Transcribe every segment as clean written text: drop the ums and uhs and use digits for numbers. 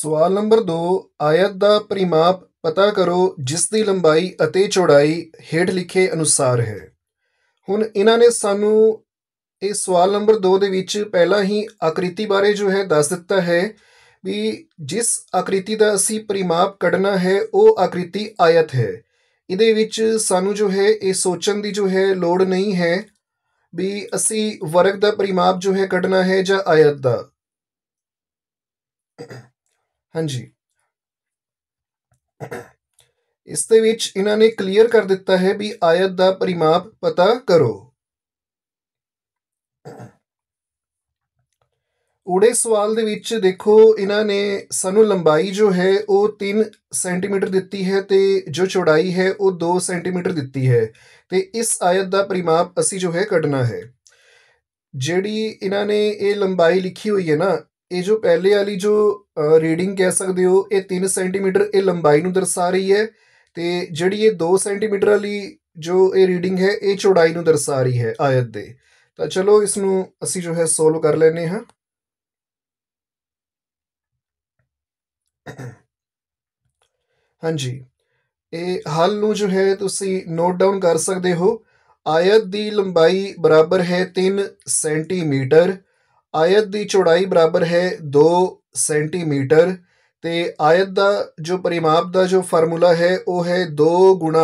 सवाल नंबर 2 आयत दा परिमाप पता करो जिस दी लंबाई अते चौड़ाई हेठ लिखे अनुसार है। हुण इन्हां ने सानू इस सवाल नंबर 2 दे विच पहला ही आकृति बारे जो है दस दिता है भी जिस आकृति दा असी परिमाप कढ़ना है वो आकृति आयत है। इहदे विच सानू जो है ये सोचण दी जो है लोड़ नहीं है भी असी वर्ग दा परिमाप जो है कढ़ना है जां आयत दा। हाँ जी, इस दे विच इन्हां ने क्लीयर कर दिता है भी आयत दा परिमाप पता करो। उड़े सवाल दे विच देखो इन्हां ने सानू लंबाई जो है वो 3 सेंटीमीटर दिती है ते जो चौड़ाई है वो 2 सेंटीमीटर दिती है ते इस आयत दा परिमाप असी जो है कढ़ना है। जेड़ी इन्हां ने ये लंबाई लिखी हुई है ना, ये जो पहले वाली जो रीडिंग कह सकते हो ये 3 सेंटीमीटर ये लंबाई नू दर्शा रही है तो जड़ी ये 2 सेंटीमीटर वाली जो ये रीडिंग है ये चौड़ाई नू दर्शा रही है आयत दे। तो चलो इसनू असी जो है सोल्व कर लेने हाँ। हाँ जी, ये हल नू जो है तुसी नोट डाउन कर सकते हो। आयत दी लंबाई बराबर है 3 सेंटीमीटर, आयत दी चौड़ाई बराबर है 2 सेंटीमीटर ते आयत दा जो परिमाप दा जो फार्मूला है वो है 2 गुणा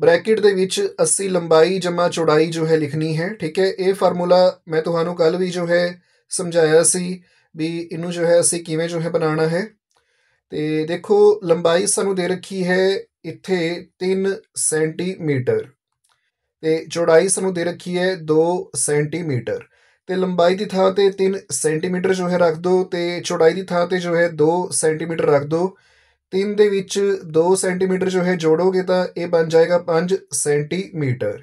ब्रैकेट दे विच असी लंबाई जमा चौड़ाई जो है लिखनी है। ठीक है, ये फार्मूला मैं तुहानू कल भी जो है समझाया सी भी इनू जो है असी किवें जो है बनाना है। ते देखो लंबाई सानू दे रखी है इत्थे 3 सेंटीमीटर ते चौड़ाई सानू दे रखी है 2 सेंटीमीटर ते लंबाई की थां ते 3 सेंटीमीटर जो है रख दो ते चौड़ाई की थां ते जो है 2 सेंटीमीटर रख दो। 3 दे विच 2 सेंटीमीटर जो है जोड़ोगे तो यह बन जाएगा 5 सेंटीमीटर।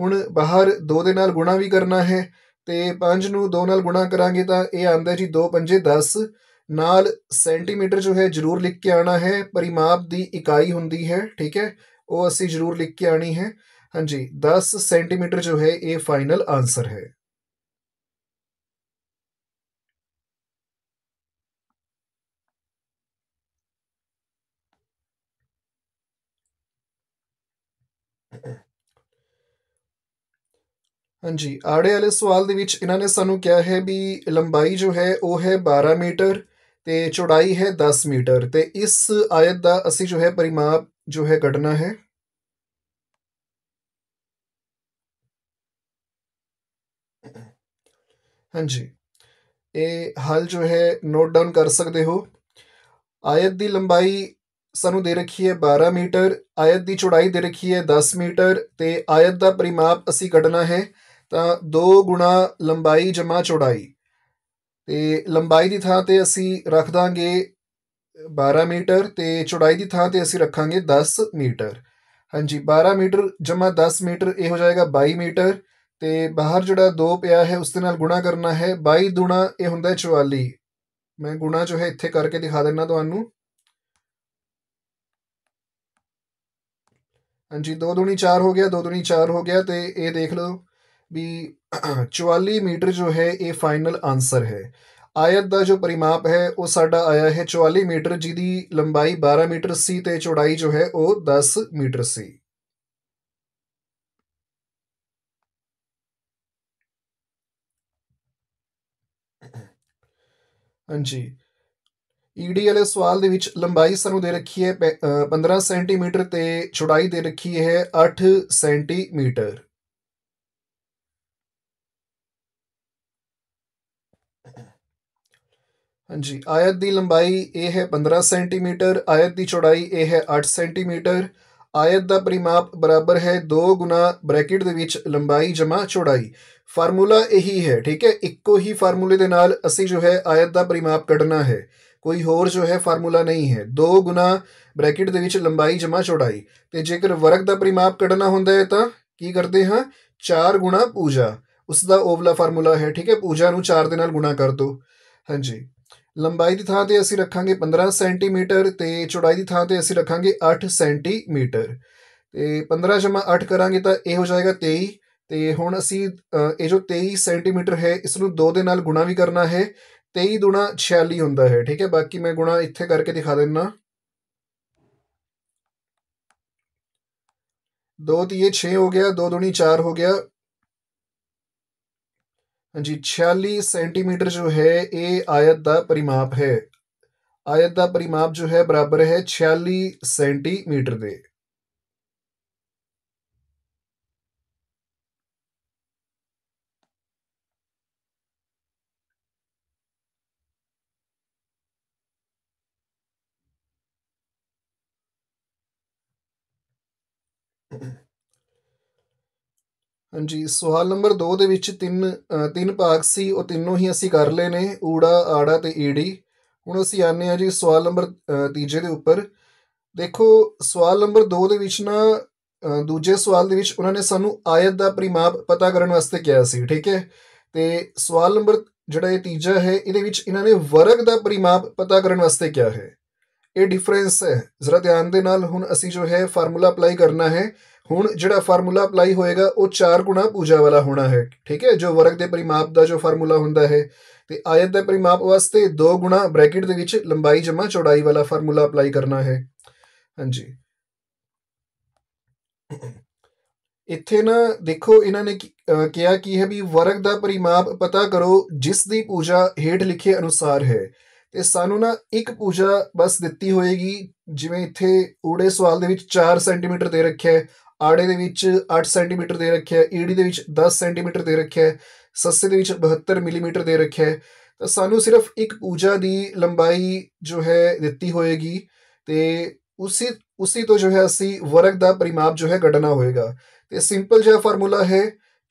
हुण बाहर 2 दे नाल गुणा भी करना है तो 5 नू 2 नाल गुणा करांगे तो यह आंदा जी 2 पंजे 10 नाल सेंटीमीटर जो है जरूर लिख के आना है, परिमाप की इकाई हुंदी है। ठीक है, वो असी जरूर लिख के आनी है। हाँ जी, 10 सेंटीमीटर जो है ये फाइनल आंसर है। हाँ जी, आड़े वाले सवाल दे विच इन्हां ने सानू क्या है भी लंबाई जो है वो है 12 मीटर ते चौड़ाई है 10 मीटर ते इस आयत दा असी जो है परिमाप जो है कढ़ना है। हाँ जी, ये हल जो है नोट डाउन कर सकते हो। आयत दी लंबाई सानू दे रखी है 12 मीटर, आयत की चौड़ाई दे रखी है 10 मीटर ते आयत का परिमाप असी कढ़ना है तो 2 गुणा लंबाई जमा चौड़ाई ते लंबाई की थां ते असी रख देंगे 12 मीटर ते चौड़ाई की थां ते असी रखांगे 10 मीटर। हाँ जी, 12 मीटर जमा 10 मीटर ये हो जाएगा 22 मीटर ते बाहर जोड़ा 2 पिया है उसके नाल गुणा करना है। 22 दूणा ये हुंदा 44। मैं गुणा जो है इत्थे करके दिखा देना तुहानू। हाँ जी, 2 दूनी 4 हो गया, 2 दूनी 4 हो गया तो ये देख लो भी 44 मीटर जो है ये फाइनल आंसर है। आयत का जो परिमाप है वो साडा आया है 44 मीटर जिहदी लंबाई 12 मीटर सी ते चौड़ाई जो है वो 10 मीटर सी। हाँ जी, ईडी वाले सवाल दे विच लंबाई सानू दे रखी है 15 सेंटीमीटर ते चौड़ाई दे रखी है 8 सेंटीमीटर। हाँ जी, आयत की लंबाई ये है 15 सेंटीमीटर, आयत की चौड़ाई ये है 8 सेंटीमीटर, आयत का परिमाप बराबर है 2 गुणा ब्रैकेट दे विच लंबाई जमा चौड़ाई। फार्मूला यही है। ठीक है, इक्को ही फार्मूले दे नाल असी जो है आयत का परिमाप कढ़ना है, कोई होर जो है फार्मूला नहीं है। 2 गुणा ब्रैकेट दे विच लंबाई जमा चौड़ाई ते जेकर वर्ग का परिमाप कढ़ना हुंदा है तो की करते हाँ 4 गुणा पूजा, उसका ओवला फार्मूला है। ठीक है, पूजा नू 4 दे नाल गुणा कर दो। हाँ जी, लंबाई की थां ते असी रखांगे 15 सेंटीमीटर ते चौड़ाई की थां ते असी रखांगे 8 सेंटीमीटर ते 15 जमा 8 करांगे तो यह हो जाएगा 23 ते हुण असी ये जो 23 सेंटीमीटर है इसनू 2 दे नाल गुणा भी करना है 23 गुणा 46 होंदा है। ठीक है, बाकी मैं गुणा इत्थे करके दिखा देना। 2 3 6 हो गया, 2 दूनी 4 हो गया। हाँ जी, 46 सेंटीमीटर जो है ये आयत का परिमाप है। आयत का परिमाप जो है बराबर है 46 सेंटीमीटर दे। हाँ जी, सवाल नंबर 2 दे विच तीन भाग सी, और तीनों ही असी कर ले ने, ऊड़ा आड़ा ते ईड़ी। हुण असी आने जी सवाल नंबर 3 दे उपर। देखो सवाल नंबर 2 दे विच ना दूजे सवाल दे विच उन्होंने सानू आयत दा परिमाप पता करन वास्ते किया सी। ठीक है, तो सवाल नंबर जिहड़ा ये तीजा है इहदे विच इन्होंने वर्ग दा परिमाप पता करन वास्ते क्या है, ये डिफरेंस है। जरा ध्यान दे नाल हुण असी जो है फार्मूला अप्लाई करना है। हुण जिहड़ा फार्मूला अप्लाई होएगा वो 4 गुणा पूजा वाला होना है। ठीक है, जो वर्ग के परिमाप का जो फार्मूला होंदा है, तो आयत के परिमाप वास्ते 2 गुणा ब्रैकेट दे विच लंबाई जमा चौड़ाई वाला फार्मूला अप्लाई करना है। हाँ जी, इत्थे ना देखो इन्होंने किया कि है भी वर्ग का परिमाप पता करो जिस दी पूजा हेठ लिखे अनुसार है। तो सानू ना एक पूजा बस दिती होएगी, जिवें इत्थे ऊड़े सवाल दे विच 4 सेंटीमीटर दे रखे है, आड़े दे विच 8 सेंटीमीटर दे रखे है, ईड़ी दे विच 10 सेंटीमीटर दे रखे है, सस्से दे विच 72 मिलीमीटर दे रखे है। तो सानू सिर्फ एक पूजा दी लंबाई जो है दिती होएगी, तो उसी तो जो है असी वर्ग दा परिमाप जो है कढ़ना होएगा। तो सिंपल जो फार्मूला है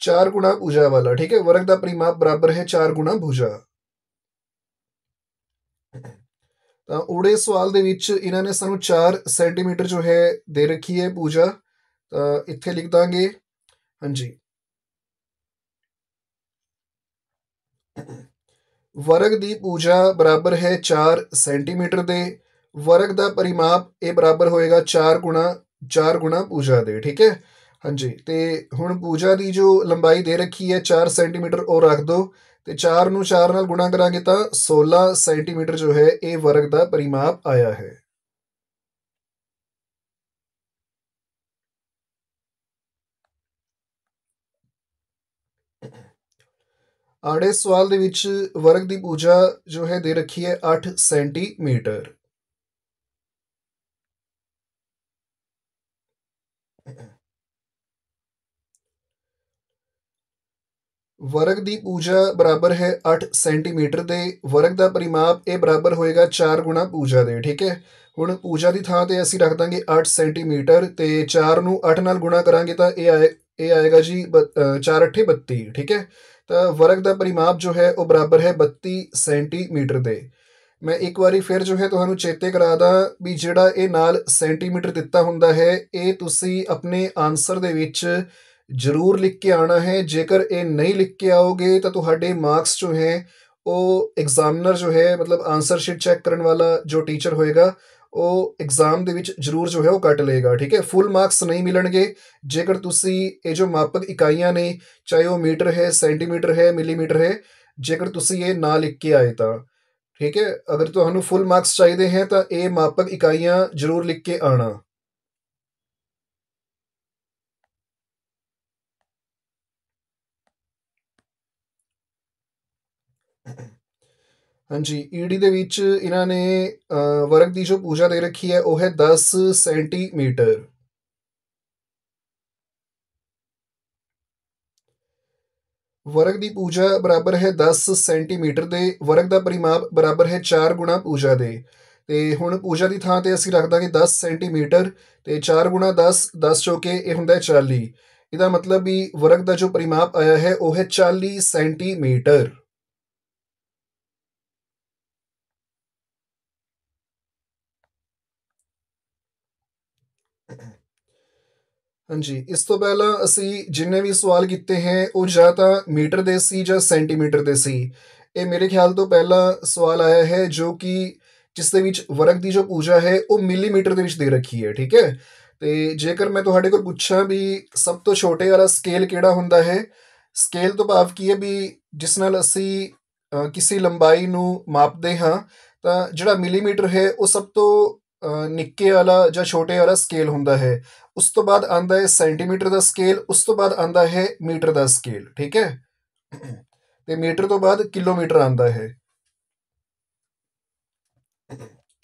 4 गुणा पूजा वाला। ठीक है, वर्ग दा परिमाप बराबर है 4 गुणा भुजा। तो उड़े सवाल दे विच इन्होंने सानू 4 सेंटीमीटर जो है दे रखी है पूजा, तो इत्थे लिख देंगे। हाँ जी, वर्ग दी पूजा बराबर है 4 सेंटीमीटर दे, वर्ग दा परिमाप ये बराबर होएगा 4 गुणा पूजा दे। ठीक है, हाँ जी, तो हुण पूजा दी जो लंबाई दे रखी है 4 सेंटीमीटर और रख दो, तो 4 नू 4 नाल गुणा करांगे तो 16 सेंटीमीटर जो है ये वर्ग का परिमाप आया है। आड़े सवाल दे विच वर्ग की पूजा जो है दे रखी है 8 सेंटीमीटर। वर्ग की पूजा बराबर है 8 सेंटीमीटर दे, वर्ग का परिमाप ये बराबर होएगा 4 गुणा पूजा दे। ठीक है, हुण पूजा की थां ते असीं रख दांगे 8 सेंटीमीटर, तो 4 नू 8 नाल गुणा करांगे तो ये आएगा जी 4 अठे 32। ठीक है, तो वर्ग का परिमाप जो है वह बराबर है 32 सेंटीमीटर दे। मैं एक बारी फिर जो है तुहानू चेते करा दा भी जिहड़ा ये नाल सेंटीमीटर दिता हुंदा है ये तुसीं अपने आंसर दे विच जरूर लिख के आना है। जेकर ये नहीं लिख के आओगे तो तुहाडे मार्क्स जो हैं वो एग्जामिनर जो है मतलब आंसर शीट चेक करने वाला जो टीचर होएगा वो एग्जाम दे विच जरूर जो है वो कट लेगा। ठीक है, फुल मार्क्स नहीं मिलणगे जेकर तुसी ये जो मापक इकाइयां ने चाहे वो मीटर है, सेंटीमीटर है, मिलीमीटर है, जेकर तुसी ये ना लिख के आए तो। ठीक है, अगर तुहानू फुल मार्क्स चाहिए हैं तो ये मापक इकाइयां जरूर लिख के आना। हाँ जी, ईडी दे विच इन्होंने वर्ग की जो पूजा दे रखी है वह है 10 सेंटीमीटर। वर्ग की पूजा बराबर है 10 सेंटीमीटर दे, वर्ग का परिमाप बराबर है 4 गुणा पूजा दे। ते हुण पूजा की थां ते असीं रख दांगे 10 सेंटीमीटर, ते 4 गुणा 10 चौके ये हुंदा है 40। इहदा मतलब भी वर्ग का जो परिमाप आया है वह है 40 सेंटीमीटर। हाँ जी, इस तो पहला असी जिन्हें भी सवाल किए हैं वह या तो मीटर दे सी या सेंटीमीटर दे सी। ये मेरे ख्याल तो पहला सवाल आया है जो कि जिसदे विच वर्ग की जो पूजा है वह मिलीमीटर दे विच दे रखी है। ठीक है, तो जेकर मैं तुहाडे कोल पुछां भी सब तो छोटे वाला स्केल किहड़ा हुंदा है, स्केल तो भाव की है भी जिस नाल असी किसी लंबाई नू मापदे हाँ तो जिहड़ा मिलीमीटर है वह सब तो निक्के वाला जां छोटे वाला स्केल हुंदा है। उस तो बाद आंदा है सेंटीमीटर का स्केल, उस तो बाद आंदा है मीटर का स्केल, ठीक है। तो मीटर तो बाद किलोमीटर आंदा है।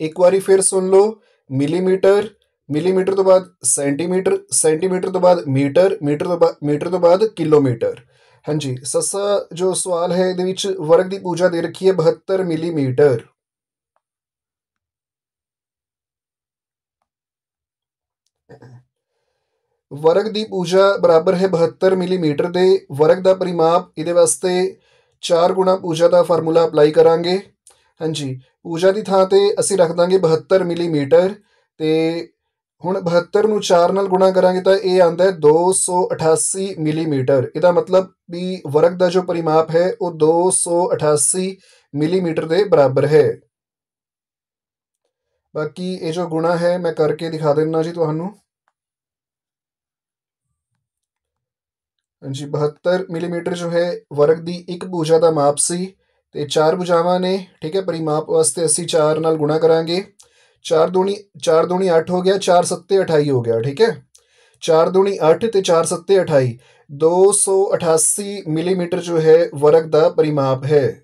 एक बारी फिर सुन लो, मिलीमीटर, मिलीमीटर तो बाद सेंटीमीटर, सेंटीमीटर तो बाद मीटर, मीटर तो बाद किलोमीटर। हाँ जी, ससा जो सवाल है ये विच वर्ग की पूजा दे रखी है 72 मिलीमीटर। वर्ग की पूजा बराबर है 72 मिलीमीटर के वर्ग का परिमाप। ये वास्ते 4 गुणा पूजा का फार्मूला अपलाई करांगे। हाँ जी, पूजा की थां ते असी रख देंगे 72 मिलीमीटर। तो हुण 72 नूं 4 नाल गुणा करांगे तो ये आंदा है 288 मिलीमीटर। इसदा मतलब भी वर्ग का जो परिमाप है वो 288 मिलीमीटर के बराबर है। बाकी ये जो गुणा है मैं करके दिखा देना जी तुहानू। जी 72 मिलीमीटर जो है वर्ग की एक भुजा का माप सी, तो 4 भुजावां ने, ठीक है। परिमाप वास्ते असी 4 नाल गुणा करांगे। 4 दूनी 8 हो गया, 4 सत्ते 28 हो गया, ठीक है। 4 दूनी 8 तो 4 सत्ते 28, 288 मिलीमीटर जो है वर्ग का परिमाप है।